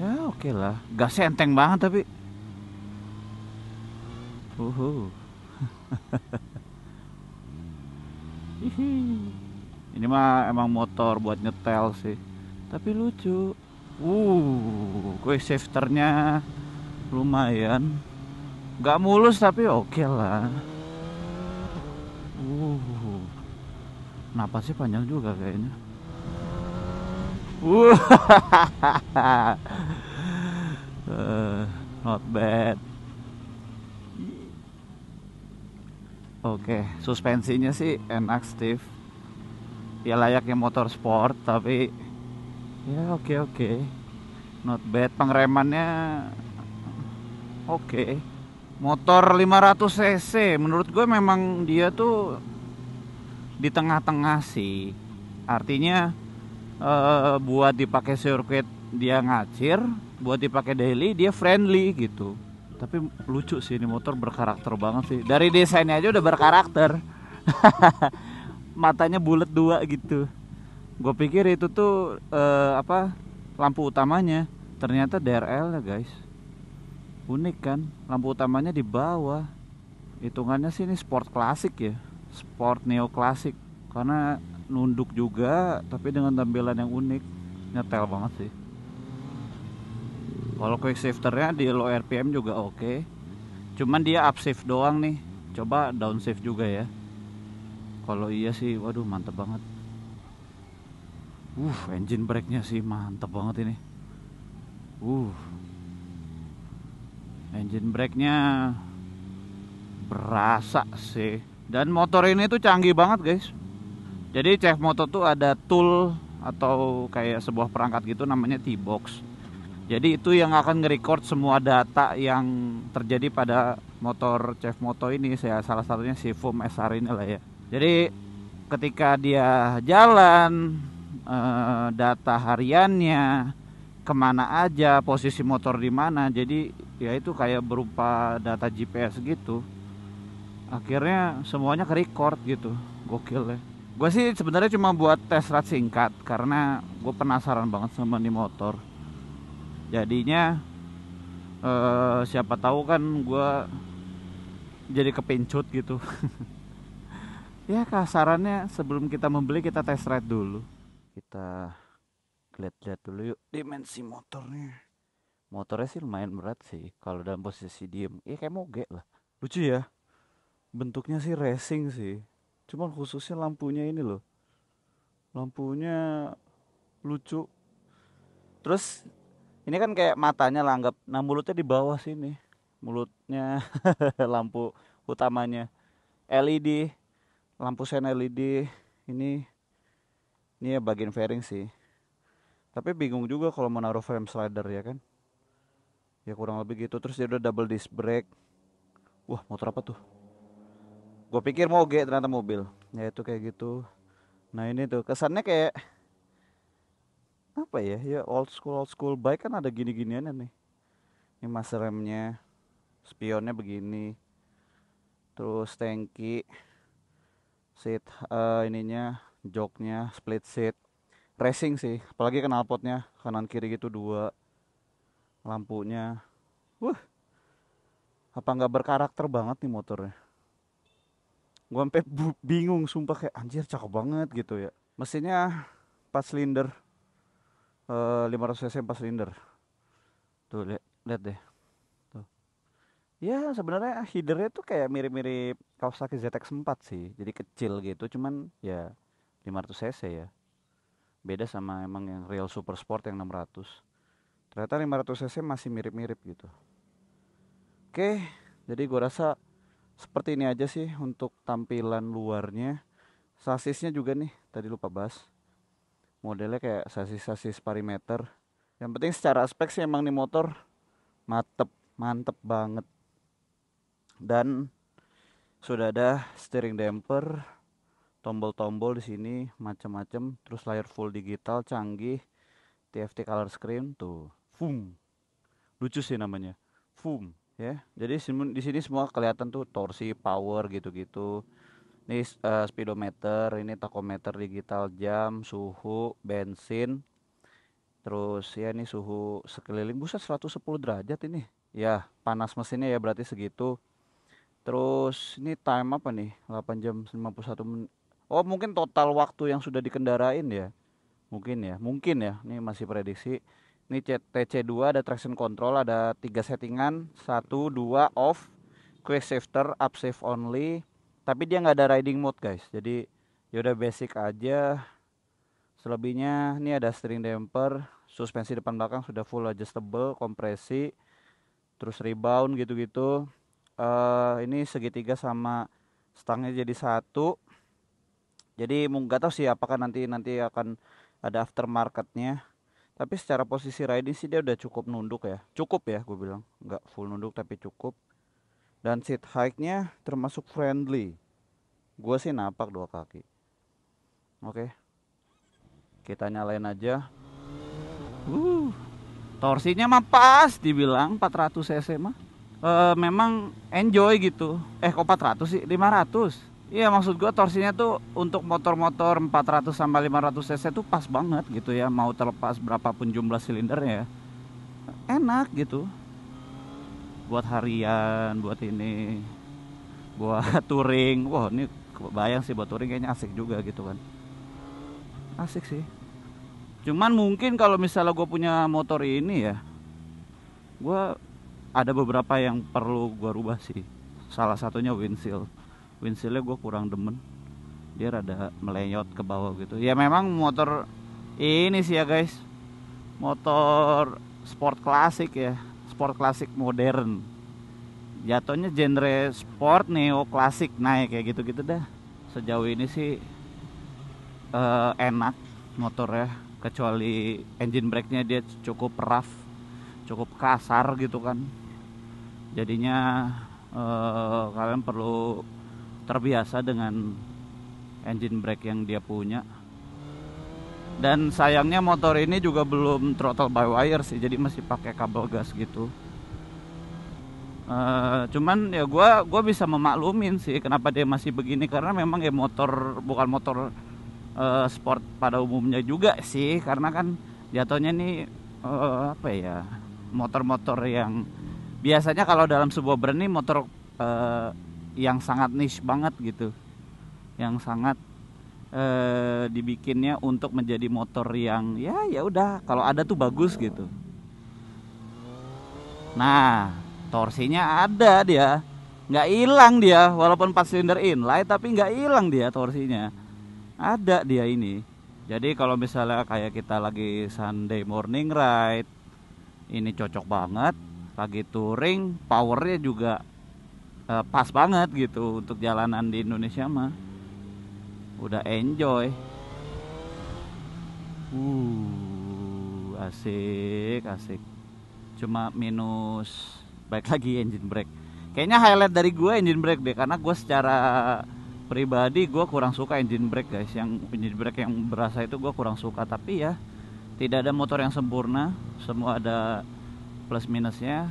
Ya oke lah, gasnya enteng banget tapi. Ini mah emang motor buat nyetel sih, tapi lucu. Quick shifternya lumayan, gak mulus tapi oke lah. Napasnya panjang juga kayaknya. Not bad. Oke, suspensinya sih enak, stiff. Ya layaknya motor sport, tapi ya oke. Not bad. Pengeremannya oke. Motor 500 cc, menurut gue memang dia tuh di tengah-tengah sih. Artinya buat dipakai sirkuit dia ngacir, buat dipakai daily dia friendly gitu. Tapi lucu sih, ini motor berkarakter banget sih. Dari desainnya aja udah berkarakter. Matanya bulat dua gitu. Gue pikir itu tuh lampu utamanya. Ternyata DRL ya guys. Unik kan, lampu utamanya di bawah. Hitungannya sih ini sport klasik ya, sport neo klasik. Karena nunduk juga, tapi dengan tampilan yang unik. Nyetel banget sih. Kalau quick shifternya di low RPM juga oke. Cuman dia upshift doang nih. Coba downshift juga ya. Kalau iya sih, waduh mantep banget. Engine brake-nya sih mantep banget ini. Engine brake-nya berasa sih. Dan motor ini tuh canggih banget guys. Jadi CFMoto tuh ada tool atau kayak sebuah perangkat gitu namanya T-Box. Jadi itu yang akan nge-record semua data yang terjadi pada motor CFMoto ini. Salah satunya si Voom SR ini lah ya. Jadi ketika dia jalan, data hariannya, kemana aja, posisi motor di mana. Jadi ya itu kayak berupa data GPS gitu. Akhirnya semuanya ke-record gitu. Gokil ya. Gue sih sebenarnya cuma buat tes ride singkat karena gue penasaran banget sama nih motor. Jadinya siapa tahu kan gue jadi kepincut gitu. Ya kasarannya sebelum kita membeli kita test ride dulu. Kita lihat-lihat dulu yuk dimensi motornya. Motornya sih lumayan berat sih kalau dalam posisi diem. Ya kayak moge lah. Lucu ya. Bentuknya sih racing sih. Cuman khususnya lampunya ini loh. Lampunya lucu. Terus ini kan kayak matanya langgap. Nah mulutnya di bawah sini. Mulutnya lampu utamanya LED. Lampu sen LED. Ini ya bagian fairing sih. Tapi bingung juga kalau menaruh frame slider ya kan. Ya kurang lebih gitu. Terus dia udah double disc brake. Wah motor apa tuh? Gue pikir moge ternyata mobil. Ya itu kayak gitu. Nah ini tuh kesannya kayak apa ya, ya old school bike kan ada gini-giniannya nih. Ini mas remnya, spionnya begini, terus tangki, seat, ininya joknya split seat, racing sih. Apalagi knalpotnya kanan kiri gitu dua, lampunya, apa nggak berkarakter banget nih motornya. Gue sampai bingung sumpah, kayak anjir cakep banget gitu ya. Mesinnya 4 silinder. 500 cc 4 silinder. Tuh lihat deh. Tuh. Ya sebenarnya headernya tuh kayak mirip-mirip Kawasaki ZX4 sih. Jadi kecil gitu, cuman ya 500 cc ya. Beda sama emang yang real super sport yang 600. Ternyata 500 cc masih mirip-mirip gitu. Oke, jadi gua rasa seperti ini aja sih untuk tampilan luarnya. Sasisnya juga nih, tadi lupa bahas. Modelnya kayak sasis-sasis parameter. Yang penting secara aspek sih emang nih motor mantep banget. Dan sudah ada steering damper, tombol-tombol di sini macam-macam, terus layar full digital canggih, TFT color screen tuh. Voom. Lucu sih namanya. Voom ya. Jadi di sini semua kelihatan tuh torsi, power gitu-gitu. Ini speedometer, ini tachometer digital, jam, suhu, bensin, Terus ya ini suhu sekeliling, buset 110 derajat ini. Ya panas mesinnya ya berarti segitu. Terus ini time apa nih, 8 jam 51 menit. Oh mungkin total waktu yang sudah dikendarain ya. Mungkin ya, ini masih prediksi. Ini TC2 ada traction control, ada 3 settingan, 1, 2 off, quick shifter, up shift only. Tapi dia nggak ada riding mode guys, jadi yaudah basic aja. Selebihnya ini ada steering damper, suspensi depan belakang sudah full adjustable, kompresi, terus rebound gitu-gitu. Ini segitiga sama stangnya jadi satu. Jadi nggak tahu sih apakah nanti akan ada aftermarketnya. Tapi secara posisi riding sih dia udah cukup nunduk ya, gue bilang, nggak full nunduk tapi cukup. Dan seat height-nya termasuk friendly. Gue sih napak 2 kaki. Oke. Kita nyalain aja. Torsinya mah pas dibilang 400 cc mah. Memang enjoy gitu. Kok 400 sih? 500. Iya, maksud gua torsinya tuh untuk motor-motor 400 sampai 500 cc tuh pas banget gitu ya, mau terlepas berapapun jumlah silindernya ya. Enak gitu. Buat harian, buat ini. Buat touring. Wah, ini kebayang sih buat touring kayaknya asik juga gitu kan. Asik sih, cuman mungkin kalau misalnya gue punya motor ini ya, gue ada beberapa yang perlu gue rubah sih. Salah satunya windshieldnya gue kurang demen, dia rada melenyot ke bawah gitu ya. Memang motor ini sih ya guys, motor sport klasik ya, sport klasik modern, jatuhnya genre sport neo klasik naik kayak gitu-gitu dah. Sejauh ini sih enak motor ya, kecuali engine brake-nya dia cukup rough, cukup kasar gitu kan. Jadinya kalian perlu terbiasa dengan engine brake yang dia punya. Dan sayangnya motor ini juga belum throttle by wire sih, jadi masih pakai kabel gas gitu. Cuman ya gua bisa memaklumin sih kenapa dia masih begini, karena memang ya motor, bukan motor sport pada umumnya juga sih, karena kan jatuhnya nih apa ya, motor-motor yang biasanya kalau dalam sebuah brand nih motor yang sangat niche banget gitu, yang sangat dibikinnya untuk menjadi motor yang ya udah kalau ada tuh bagus gitu. Nah torsinya ada, dia nggak hilang, dia walaupun 4 silinder inline tapi nggak hilang dia torsinya. Ada dia ini. Jadi kalau misalnya kayak kita lagi Sunday morning ride, ini cocok banget. Lagi touring, powernya juga pas banget gitu untuk jalanan di Indonesia mah. Udah enjoy. Asik, asik. Cuma minus baik lagi engine brake. Kayaknya highlight dari gue engine brake deh, karena gue secara pribadi gue kurang suka engine brake guys, yang engine brake yang berasa itu gue kurang suka. Tapi ya tidak ada motor yang sempurna, semua ada plus minusnya.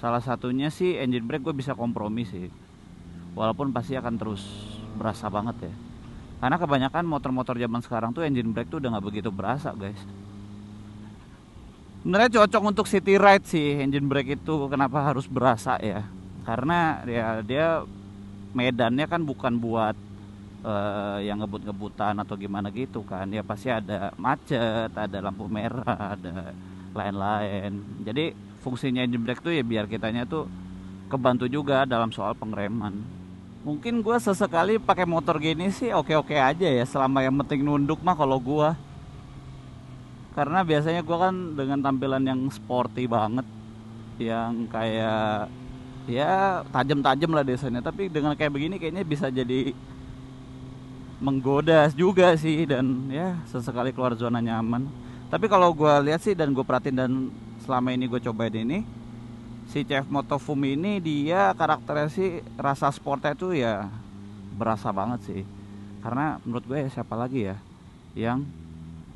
Salah satunya sih engine brake gue bisa kompromi sih, walaupun pasti akan terus berasa banget ya, karena kebanyakan motor-motor zaman sekarang tuh engine brake tuh udah nggak begitu berasa guys. Sebenarnya cocok untuk city ride sih engine brake itu. Kenapa harus berasa ya, karena dia medannya kan bukan buat yang ngebut-ngebutan atau gimana gitu kan. Ya pasti ada macet, ada lampu merah, ada lain-lain. Jadi fungsinya engine brake tuh ya biar kitanya tuh kebantu juga dalam soal pengereman. Mungkin gue sesekali pakai motor gini sih oke-oke aja ya, selama yang penting nunduk mah kalau gue. Karena biasanya gue kan dengan tampilan yang sporty banget, yang kayak ya tajam-tajam lah desanya, tapi dengan kayak begini kayaknya bisa jadi menggoda juga sih. Dan ya sesekali keluar zona nyaman. Tapi kalau gue lihat sih dan gue perhatiin, dan selama ini gue cobain ini si CFMoto Voom ini, dia karakternya sih rasa sportnya tuh ya berasa banget sih. Karena menurut gue ya, siapa lagi ya yang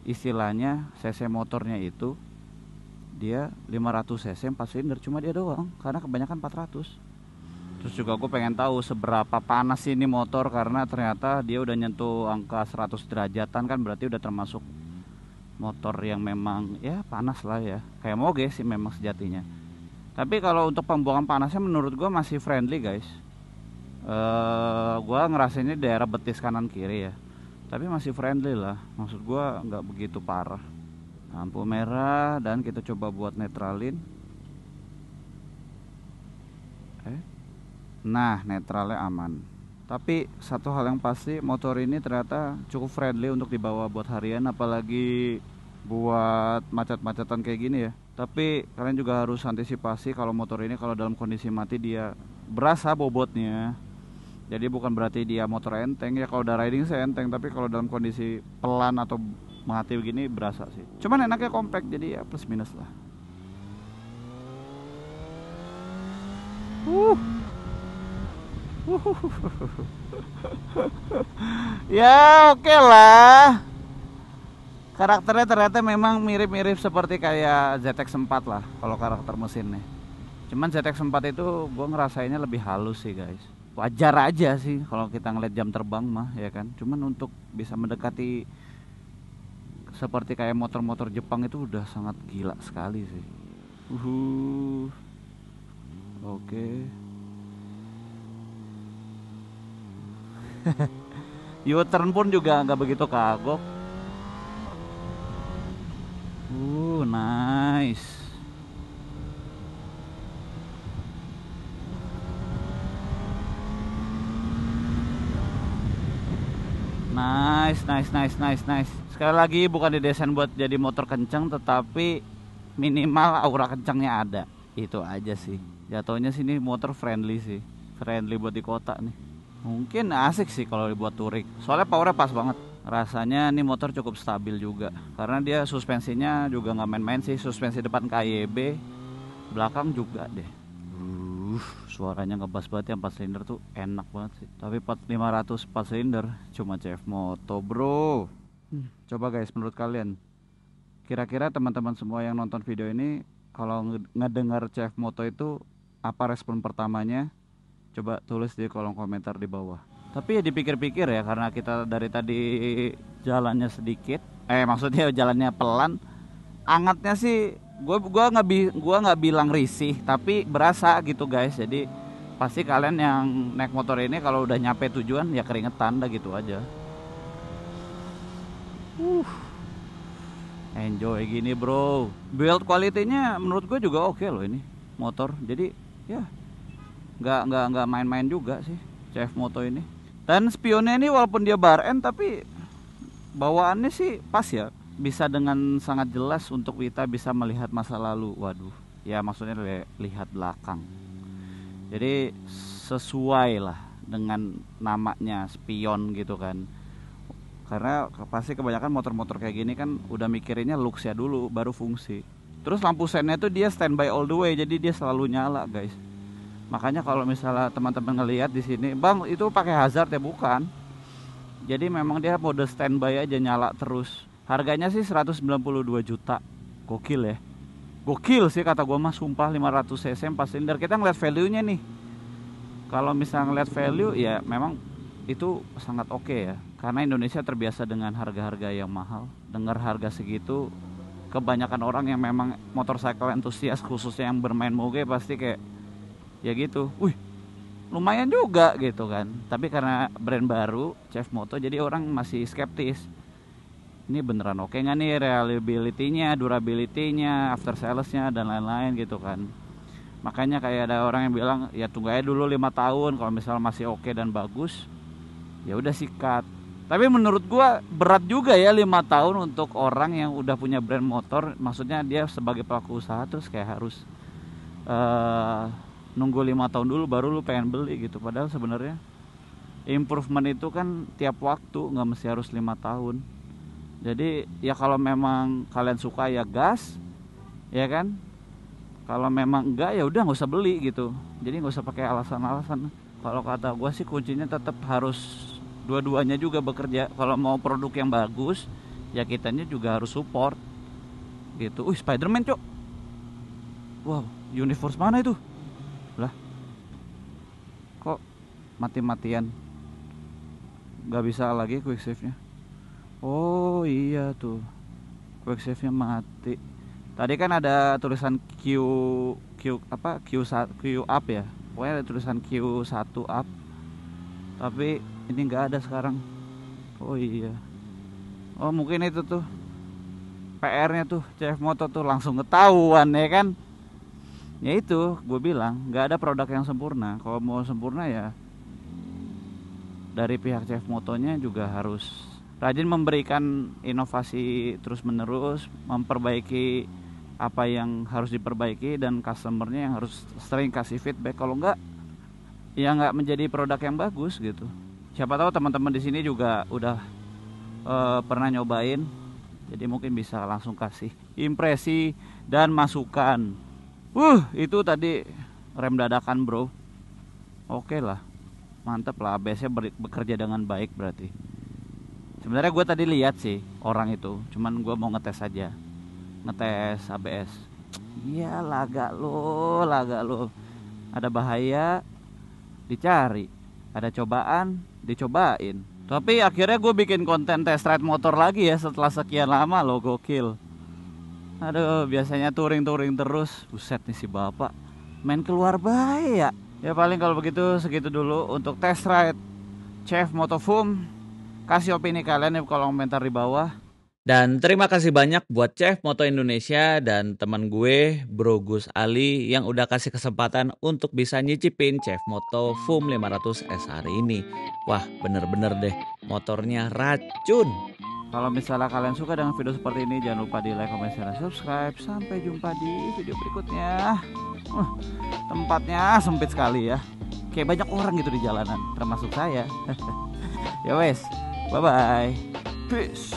istilahnya cc motornya itu dia 500 cc 4 silinder, cuma dia doang, karena kebanyakan 400. Terus juga gue pengen tahu seberapa panas ini motor, karena ternyata dia udah nyentuh angka 100 derajatan kan, berarti udah termasuk motor yang memang ya panas lah ya, kayak moge sih memang sejatinya. Tapi kalau untuk pembuangan panasnya menurut gua masih friendly guys. Gua ngerasainnya daerah betis kanan kiri ya, tapi masih friendly lah, maksud gua nggak begitu parah. Lampu merah dan kita coba buat netralin. Nah, netralnya aman. Tapi satu hal yang pasti, motor ini ternyata cukup friendly untuk dibawa buat harian, apalagi buat macet-macetan kayak gini ya. Tapi kalian juga harus antisipasi kalau motor ini kalau dalam kondisi mati dia berasa bobotnya. Jadi bukan berarti dia motor enteng ya, kalau udah riding saya enteng, tapi kalau dalam kondisi pelan atau mati begini berasa sih. Cuman enaknya compact, jadi ya plus minus lah. Ya oke lah, karakternya ternyata memang mirip-mirip seperti kayak ZX4 lah kalau karakter mesinnya. Cuman ZX4 itu gue ngerasainnya lebih halus sih guys. Wajar aja sih kalau kita ngeliat jam terbang mah ya kan. Cuman untuk bisa mendekati seperti kayak motor-motor Jepang itu udah sangat gila sekali sih. Oke. U-turn pun juga nggak begitu kagok. Nice. Nice. Sekali lagi bukan didesain buat jadi motor kencang, tetapi minimal aura kencangnya ada. Itu aja sih. Jatuhnya sini motor friendly sih. Friendly buat di kota nih. Mungkin asik sih kalau dibuat touring, soalnya powernya pas banget. Rasanya nih motor cukup stabil juga, karena dia suspensinya juga nggak main-main sih. Suspensi depan KYB, belakang juga deh. Suaranya ngebas banget ya, 4 silinder tuh enak banget sih. Tapi 4500 4 silinder cuma CFMoto bro. Coba guys, menurut kalian kira-kira teman-teman semua yang nonton video ini kalau ngedengar CFMoto itu apa respon pertamanya? Coba tulis di kolom komentar di bawah. Tapi ya dipikir-pikir ya, karena kita dari tadi jalannya sedikit, maksudnya jalannya pelan. Angatnya sih gua nggak bilang risih, tapi berasa gitu guys. Jadi pasti kalian yang naik motor ini kalau udah nyampe tujuan ya keringetan dah, gitu aja. Enjoy gini bro. Build quality-nya menurut gue juga oke loh ini motor. Jadi ya nggak main-main juga sih CFMoto ini. Dan spionnya ini walaupun dia bar end, tapi bawaannya sih pas ya, bisa dengan sangat jelas untuk kita bisa melihat masa lalu. Waduh, ya maksudnya lihat belakang. Jadi sesuai lah dengan namanya spion gitu kan. Karena pasti kebanyakan motor-motor kayak gini kan udah mikirinnya looks ya dulu baru fungsi. Terus lampu sennya tuh dia standby all the way, jadi dia selalu nyala guys. Makanya kalau misalnya teman-teman ngelihat di sini, bang itu pakai hazard ya, bukan. Jadi memang dia mode standby aja, nyala terus. Harganya sih 192 juta. Gokil ya. Gokil sih kata gua mah, sumpah. 500 cc 4 silinder. Kita ngeliat value nya nih. Kalau misalnya ngeliat value ya memang itu sangat oke ya. Karena Indonesia terbiasa dengan harga-harga yang mahal. Dengar harga segitu, kebanyakan orang yang memang motorcycle entusias, khususnya yang bermain moge, pasti kayak ya gitu, wih lumayan juga gitu kan. Tapi karena brand baru CFMoto, jadi orang masih skeptis. Ini beneran oke nggak nih reliability-nya, durability-nya, after sales-nya dan lain-lain gitu kan. Makanya kayak ada orang yang bilang ya tunggu aja dulu 5 tahun, kalau misalnya masih oke dan bagus ya udah sikat. Tapi menurut gua berat juga ya 5 tahun untuk orang yang udah punya brand motor. Maksudnya dia sebagai pelaku usaha terus kayak harus nunggu 5 tahun dulu baru lu pengen beli gitu. Padahal sebenarnya improvement itu kan tiap waktu, nggak mesti harus 5 tahun. Jadi ya kalau memang kalian suka ya gas, ya kan. Kalau memang enggak ya udah nggak usah beli gitu. Jadi nggak usah pakai alasan-alasan. Kalau kata gue sih kuncinya tetap harus dua-duanya juga bekerja. Kalau mau produk yang bagus ya kitanya juga harus support gitu. Spiderman cok. Wow, universe mana itu? Lah kok mati-matian, nggak bisa lagi quick save nya. Oh iya tuh, Workshiftnya mati. Tadi kan ada tulisan Q up ya, pokoknya ada tulisan Q1 up, tapi ini nggak ada sekarang. Oh iya, oh mungkin itu tuh PR-nya tuh CFMoto tuh langsung ketahuan ya kan. Ya itu gue bilang nggak ada produk yang sempurna. Kalau mau sempurna ya dari pihak CFMoto-nya juga harus rajin memberikan inovasi terus menerus, memperbaiki apa yang harus diperbaiki, dan customernya yang harus sering kasih feedback. Kalau enggak ya nggak menjadi produk yang bagus gitu. Siapa tahu teman-teman di sini juga udah pernah nyobain, jadi mungkin bisa langsung kasih impresi dan masukan. Itu tadi rem dadakan bro. Oke lah, mantep lah, ABS-nya bekerja dengan baik berarti. Sebenarnya gue tadi lihat sih orang itu, cuman gue mau ngetes aja, ngetes ABS. Iya, laga lo, ada bahaya dicari, ada cobaan dicobain. Tapi akhirnya gue bikin konten test ride motor lagi ya setelah sekian lama lo, gokil. Aduh, biasanya touring terus, buset nih si bapak, main keluar bahaya. Ya paling kalau begitu segitu dulu untuk test ride CFMoto Voom. Kasih opini kalian di kolom komentar di bawah. Dan terima kasih banyak buat CFMoto Indonesia dan teman gue Bro Gus Ali yang udah kasih kesempatan untuk bisa nyicipin CFMoto Voom 500 SR ini. Wah, bener-bener deh, motornya racun. Kalau misalnya kalian suka dengan video seperti ini, jangan lupa di like, comment, share, dan subscribe. Sampai jumpa di video berikutnya. Tempatnya sempit sekali ya, kayak banyak orang gitu di jalanan, termasuk saya. Ya wes, bye-bye. Peace.